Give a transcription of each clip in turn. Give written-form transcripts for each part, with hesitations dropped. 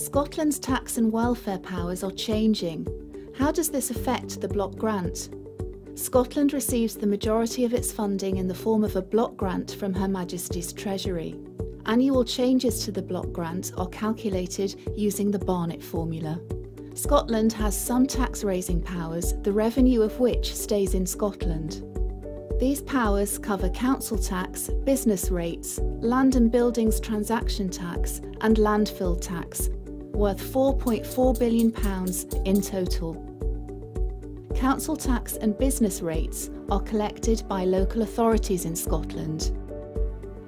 Scotland's tax and welfare powers are changing. How does this affect the block grant? Scotland receives the majority of its funding in the form of a block grant from Her Majesty's Treasury. Annual changes to the block grant are calculated using the Barnett formula. Scotland has some tax-raising powers, the revenue of which stays in Scotland. These powers cover Council Tax, Business Rates, Land and Buildings Transaction Tax and Landfill Tax, worth £4.4 billion in total. Council Tax and Business Rates are collected by local authorities in Scotland.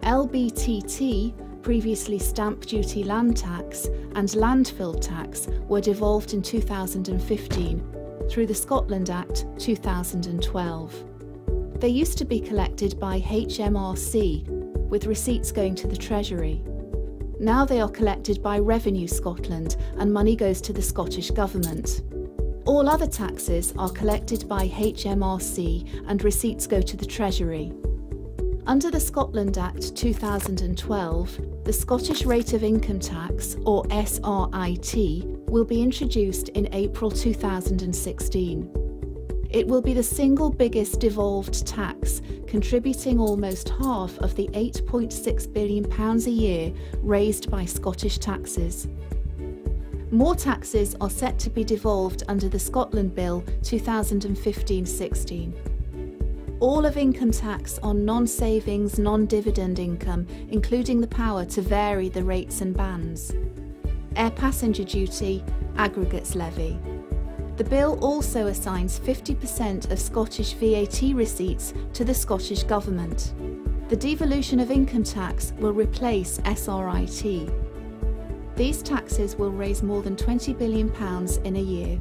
LBTT, previously Stamp Duty Land Tax, and Landfill Tax were devolved in 2015 through the Scotland Act 2012. They used to be collected by HMRC, with receipts going to the Treasury. Now they are collected by Revenue Scotland and money goes to the Scottish Government. All other taxes are collected by HMRC and receipts go to the Treasury. Under the Scotland Act 2012, the Scottish Rate of Income Tax, or SRIT, will be introduced in April 2016. It will be the single biggest devolved tax, contributing almost half of the £8.6 billion a year raised by Scottish taxes. More taxes are set to be devolved under the Scotland Bill 2015-16. All of income tax on non-savings, non-dividend income, including the power to vary the rates and bands. Air passenger duty, aggregates levy. The bill also assigns 50% of Scottish VAT receipts to the Scottish Government. The devolution of income tax will replace SRIT. These taxes will raise more than £20 billion in a year.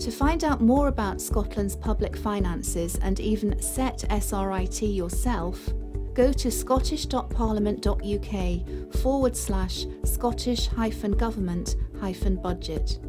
To find out more about Scotland's public finances and even set SRIT yourself, go to scottish.parliament.uk/Scottish-government-budget.